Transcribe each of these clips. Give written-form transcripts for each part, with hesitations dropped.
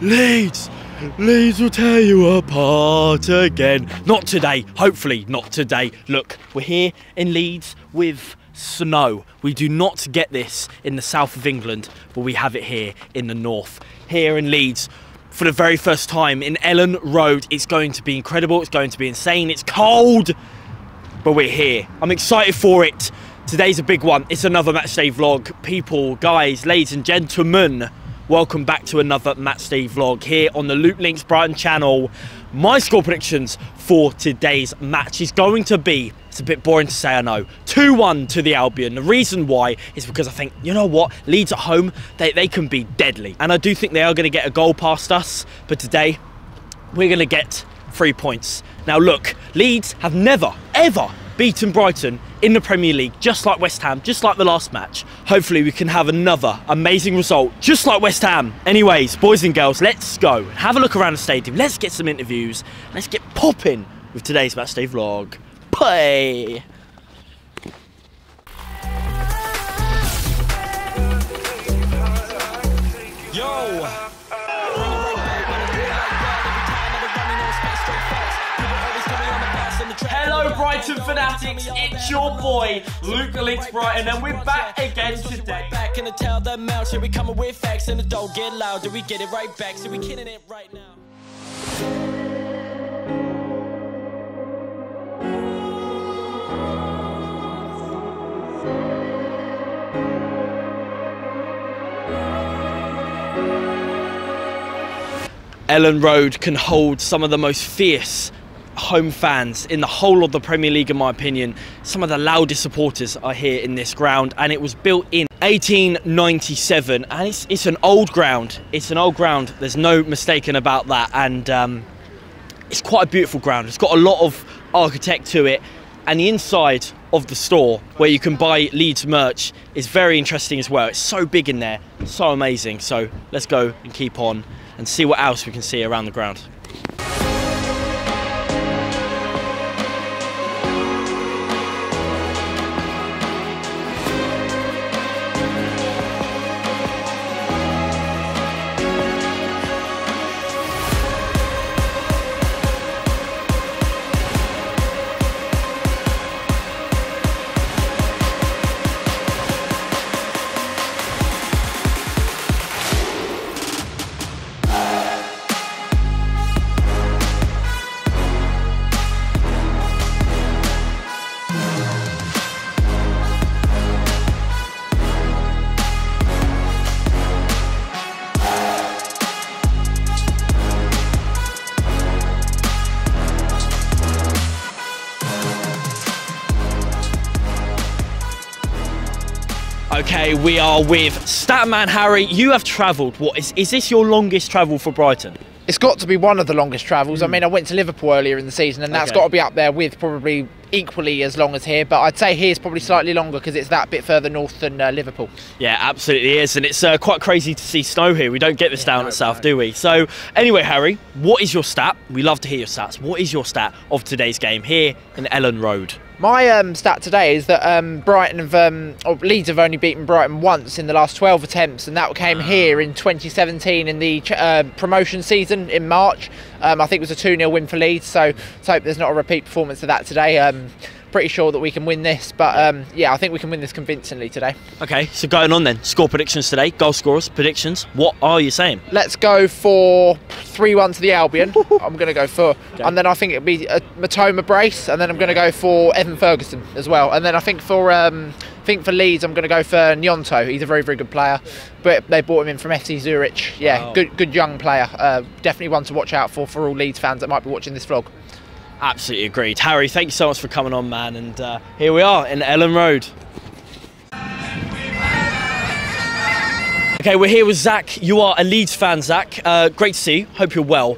Leeds! Leeds will tear you apart again. Not today. Hopefully not today. Look, we're here in Leeds with snow. We do not get this in the south of England, but we have it here in the north. Here in Leeds, for the very first time in Elland Road, it's going to be incredible. It's going to be insane. It's cold, but we're here. I'm excited for it. Today's a big one. It's another matchday vlog. People, guys, ladies and gentlemen, welcome back to another matchday vlog here on the Luke Linx Brighton channel. My score predictions for today's match is going to be, it's a bit boring to say, I know, 2-1 to the Albion. The reason why is because I think, you know what, Leeds at home, they can be deadly. And I do think they are going to get a goal past us, but today we're going to get 3 points. Now look, Leeds have never, ever beaten Brighton in the Premier League, just like West Ham, just like the last match. Hopefully we can have another amazing result, just like West Ham. Anyways, boys and girls, let's go have a look around the stadium. Let's get some interviews. Let's get popping with today's matchday vlog. Bye. Yo. Hello Brighton fanatics, it's your boy Luke Linx Brighton and we're back again today. Back in the tail that melts, here we come with facts and the dog get loud. Do we get it right back? So we kidding it right now. Elland Road can hold some of the most fierce home fans in the whole of the Premier League, in my opinion. Some of the loudest supporters are here in this ground, and it was built in 1897, and it's an old ground. It's an old ground, there's no mistaking about that. And it's quite a beautiful ground. It's got a lot of architect to it, and the inside of the store where you can buy Leeds merch is very interesting as well. It's so big in there, so amazing. So let's go and keep on and see what else we can see around the ground. Okay, we are with Statman Harry. You have travelled, what, is this your longest travel for Brighton? It's got to be one of the longest travels. I mean, I went to Liverpool earlier in the season, and that's got to be up there with probably equally as long as here, but I'd say here's probably slightly longer because it's that bit further north than Liverpool. Yeah, absolutely is, and it's quite crazy to see snow here. We don't get this down at south, do we? So anyway, Harry, what is your stat? We love to hear your stats. What is your stat of today's game here in Elland Road? My stat today is that Brighton have, or Leeds have only beaten Brighton once in the last 12 attempts, and that came here in 2017 in the promotion season in March. I think it was a 2-0 win for Leeds, so let's hope there's not a repeat performance of that today. Pretty sure that we can win this, but yeah, I think we can win this convincingly today. Okay, so going on then, score predictions today, goal scorers, predictions, what are you saying? Let's go for 3-1 to the Albion. I'm going to go for, and then I think it'll be a Mitoma brace, and then I'm going to go for Evan Ferguson as well, and then I think for Leeds, I'm going to go for Nyonto. He's a very, very good player, but they bought him in from SC Zurich. Yeah, wow. good young player. Definitely one to watch out for all Leeds fans that might be watching this vlog. Absolutely agreed. Harry, thank you so much for coming on, man, and here we are in Elland Road. Okay, we're here with Zach. You are a Leeds fan, Zach. Great to see you. Hope you're well.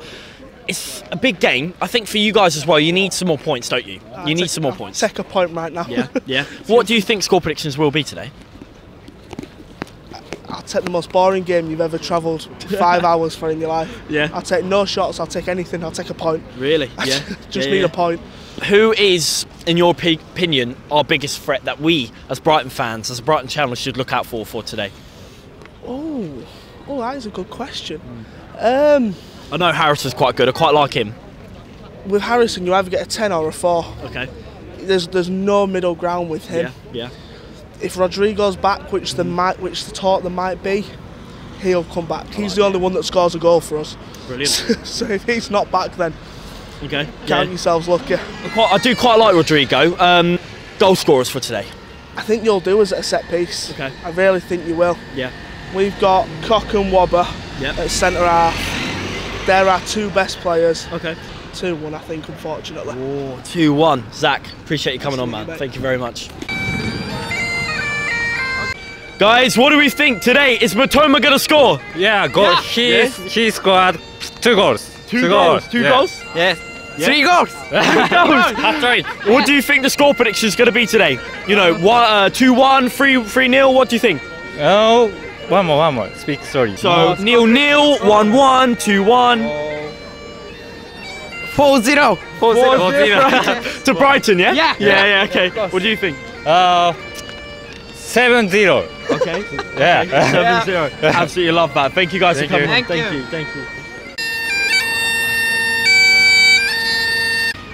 It's a big game. I think for you guys as well, you need some more points, don't you? You need some more points. Second point right now. Yeah, yeah. What do you think score predictions will be today? I'll take the most boring game you've ever travelled 5 hours for in your life. Yeah. I'll take no shots, I'll take anything, I'll take a point. Really? Yeah. Just need a point. Who is, in your opinion, our biggest threat that we, as Brighton fans, as a Brighton channel, should look out for today? Oh, that is a good question. I know Harrison's quite good. I quite like him. With Harrison, you either get a 10 or a 4. Okay. There's no middle ground with him. Yeah. If Rodrigo's back, which there might be, he'll come back. He's the only one that scores a goal for us. Brilliant. So if he's not back, then okay, count yourselves lucky. I do quite like Rodrigo. Goal scorers for today. I think you'll do us at a set piece. Okay. I really think you will. Yeah. We've got Cock and Wobber at centre half. They're our two best players. Okay. 2-1, I think, unfortunately. Oh, 2-1. Zach, appreciate you coming on, man. Mate. Thank you very much. Guys, what do we think today? Is Mitoma going to score? Yeah, he scored 2 goals. Two goals? Yes. Yeah. 3 goals. 3 goals. That's right. What do you think the score prediction is going to be today? You know, 2-1, 3-0, what do you think? Oh, one more. Speak, sorry. So, 0-0, 1-1, 2-1. 4-0. 4-0. To Brighton, yeah? Yeah. Yeah, okay. What do you think? 7-0. Okay. Yeah. 7-0. Absolutely love that. Thank you guys for coming. Thank you.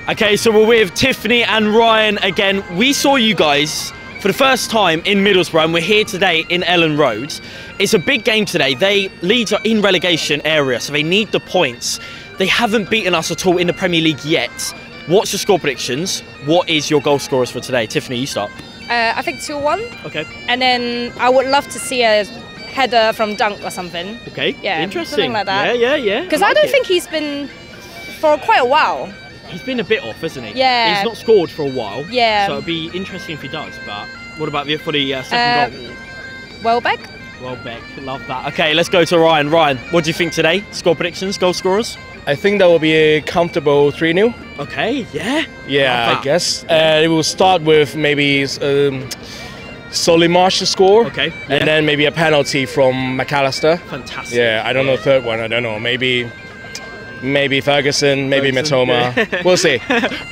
Okay, so we're with Tiffany and Ryan again. We saw you guys for the first time in Middlesbrough, and we're here today in Elland Road. It's a big game today. Leeds are in relegation area, so they need the points. They haven't beaten us at all in the Premier League yet. What's your score predictions? What is your goal scorers for today? Tiffany, you start. I think 2-1. Okay. And then I would love to see a header from Dunk or something. Okay. Yeah. Interesting. Something like that. Yeah. Because I don't think he's been for quite a while. He's been a bit off, hasn't he? Yeah. He's not scored for a while. Yeah. So it'd be interesting if he does. But what about for the second goal? Welbeck. Welbeck. Love that. Okay, let's go to Ryan. Ryan, what do you think today? Score predictions, goal scorers. I think that will be a comfortable 3-0. Okay, yeah, I guess. It will start with maybe Solly March to score. Okay. Yeah. And then maybe a penalty from McAllister. Fantastic. Yeah, I don't know the third one. I don't know. Maybe Ferguson, maybe Mitoma. Yeah. We'll see.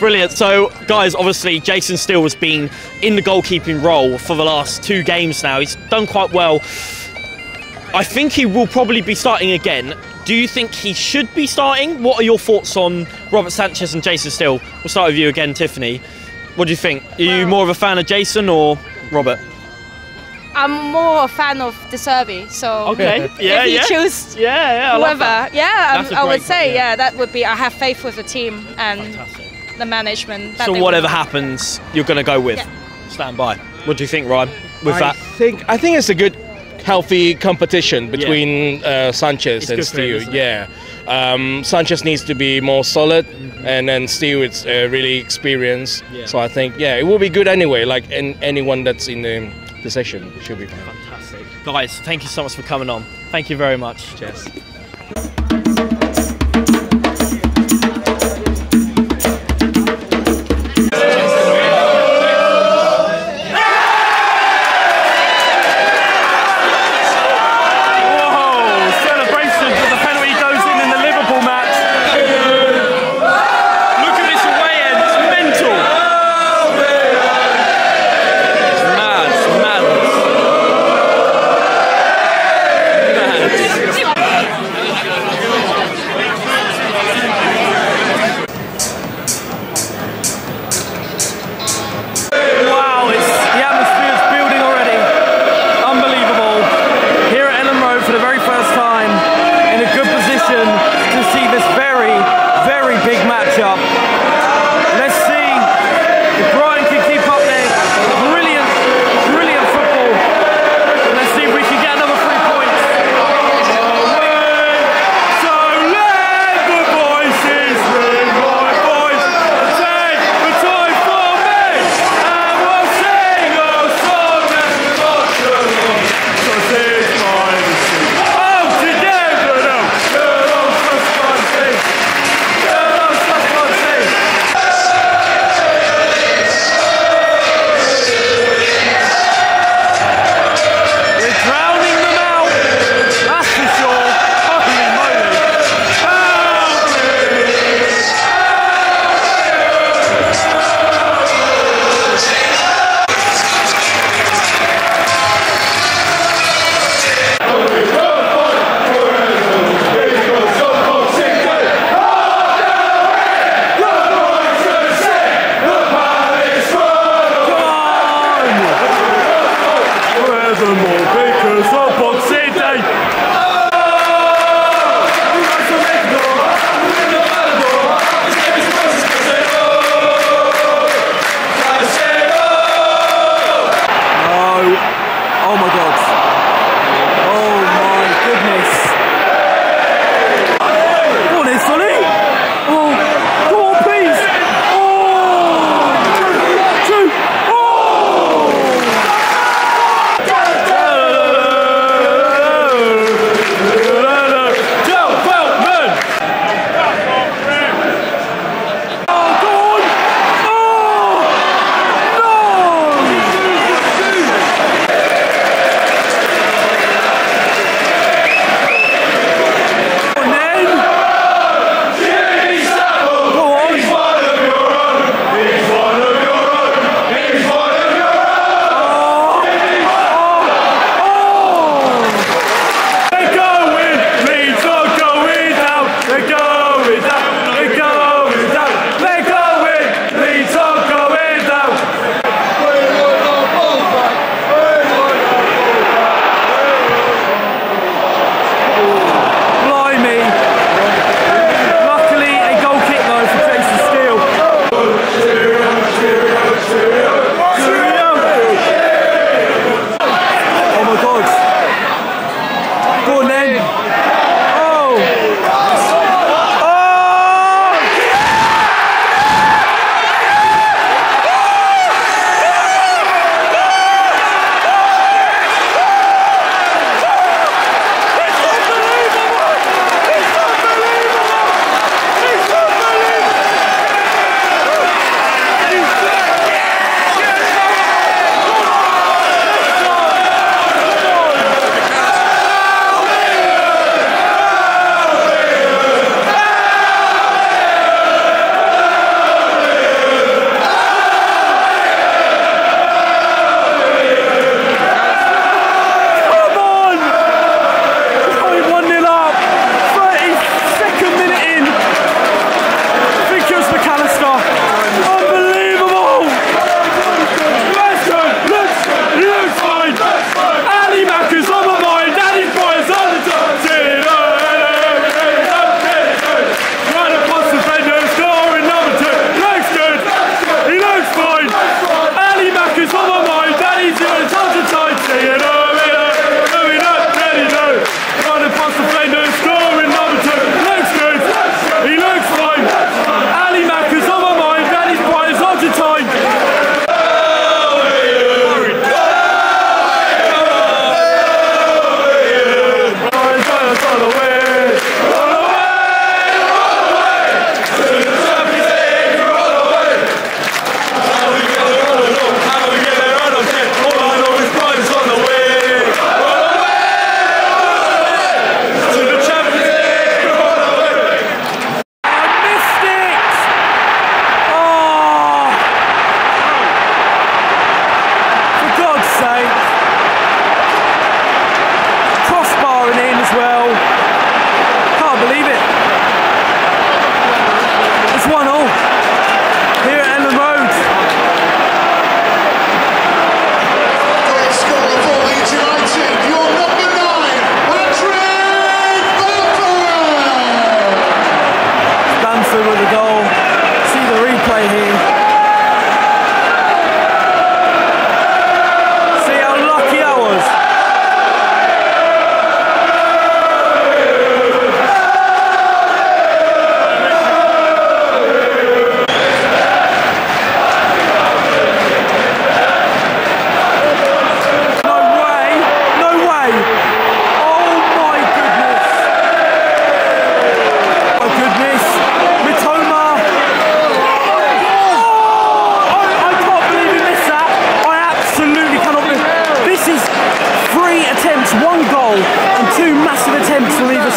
Brilliant. So, guys, obviously, Jason Steele has been in the goalkeeping role for the last 2 games now. He's done quite well. I think he will probably be starting again. Do you think he should be starting? What are your thoughts on Robert Sanchez and Jason Steele? We'll start with you again, Tiffany. What do you think? Are you more of a fan of Jason or Robert? I'm more a fan of De Serbi, so if you choose whoever, I would say that would be, I have faith with the team and the management. So whatever happens, you're going to go with? Yeah. Stand by. What do you think, Ryan, with that? I think it's a good, healthy competition between Sanchez and Steele. Yeah, Sanchez needs to be more solid, and then Steele is really experienced. Yeah. So I think it will be good anyway. Like anyone that's in the session should be fine. Fantastic, guys. Thank you so much for coming on. Thank you very much. Cheers.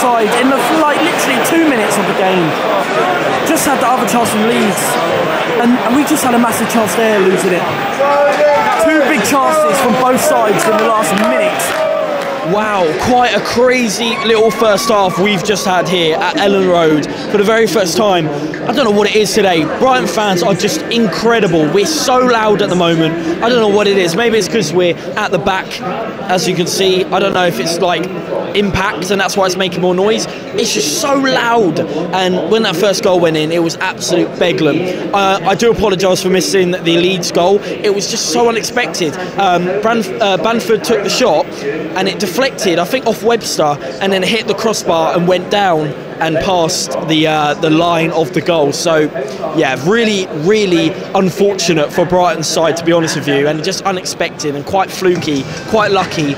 offside in the literally 2 minutes of the game. Just had the other chance from Leeds, and we just had a massive chance there, losing it. Two big chances from both sides in the last minute. Wow, quite a crazy little first half we've just had here at Elland Road for the very first time. I don't know what it is today. Brighton fans are just incredible. We're so loud at the moment. I don't know what it is. Maybe it's because we're at the back, as you can see. I don't know if it's like impact and that's why it's making more noise. It's just so loud. And when that first goal went in, it was absolute bedlam. I do apologise for missing the Leeds goal. It was just so unexpected. Banford took the shot and it deflected, I think, off Webster and then hit the crossbar and went down and past the line of the goal. So yeah, really, really unfortunate for Brighton's side, to be honest with you, and just unexpected and quite fluky, quite lucky.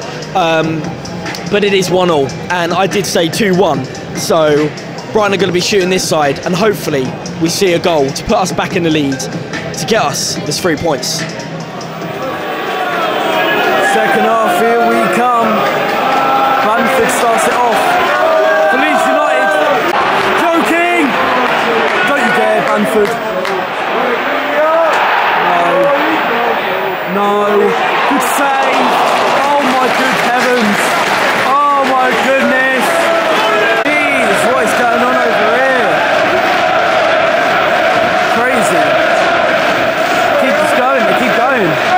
But it is 1-1, and I did say 2-1, so Brighton are going to be shooting this side, and hopefully we see a goal to put us back in the lead, to get us this 3 points. Second half, here we come. Banford starts it off for Leeds United. Joking! Don't you dare, Banford. No. Good save. Oh my good heavens. Oh my goodness. Jeez, what is going on over here? Crazy. Keeps going, they keep going.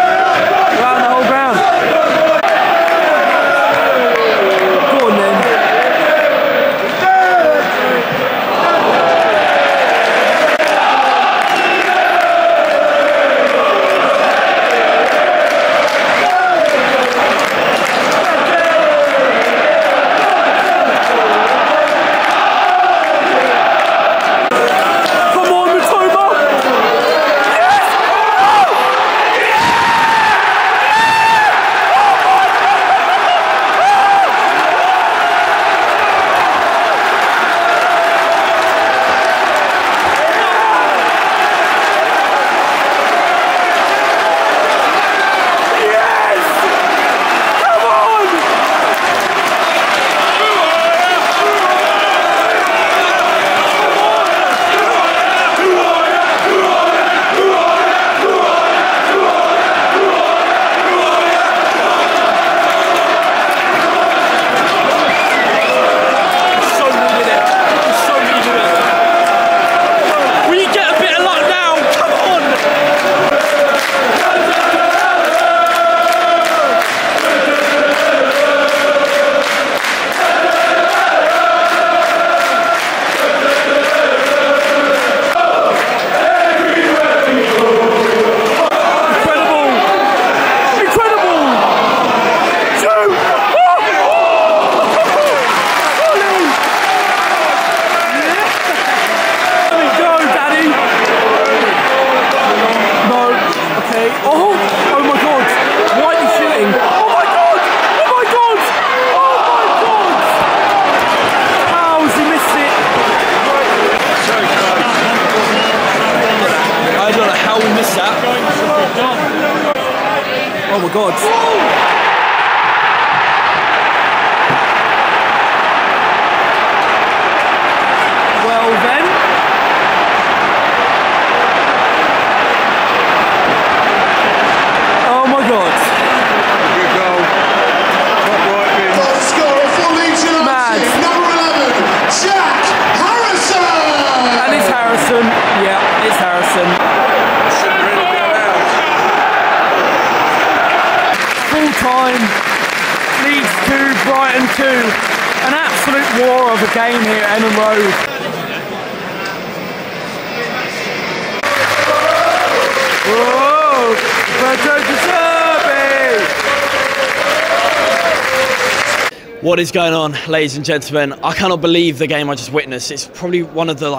What is going on, ladies and gentlemen? I cannot believe the game I just witnessed. It's probably one of the,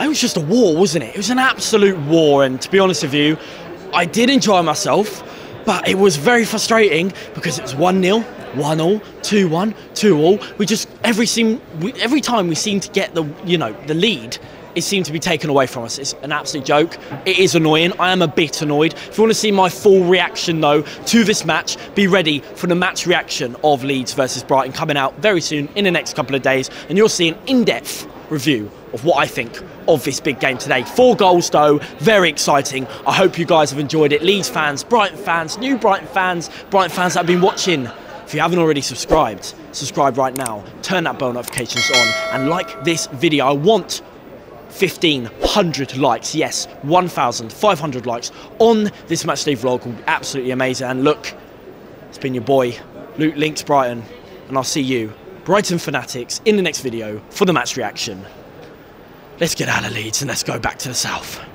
it was just a war, wasn't it? It was an absolute war, and to be honest with you, I did enjoy myself, but it was very frustrating because it was 1-0, 1-0, 2-1, 2-all. Every time we seemed to get the lead, it seemed to be taken away from us. It's an absolute joke. It is annoying. I am a bit annoyed. If you want to see my full reaction, though, to this match, be ready for the match reaction of Leeds versus Brighton coming out very soon in the next couple of days, and you'll see an in-depth review of what I think of this big game today. 4 goals though, very exciting. I hope you guys have enjoyed it. Leeds fans, Brighton fans, new Brighton fans that have been watching. If you haven't already subscribed, subscribe right now. Turn that bell notifications on and like this video. I want 1,500 likes. Yes, 1,500 likes on this matchday vlog will be absolutely amazing. And look, it's been your boy, Luke Linx Brighton, and I'll see you Brighton fanatics in the next video for the match reaction. Let's get out of Leeds and let's go back to the south.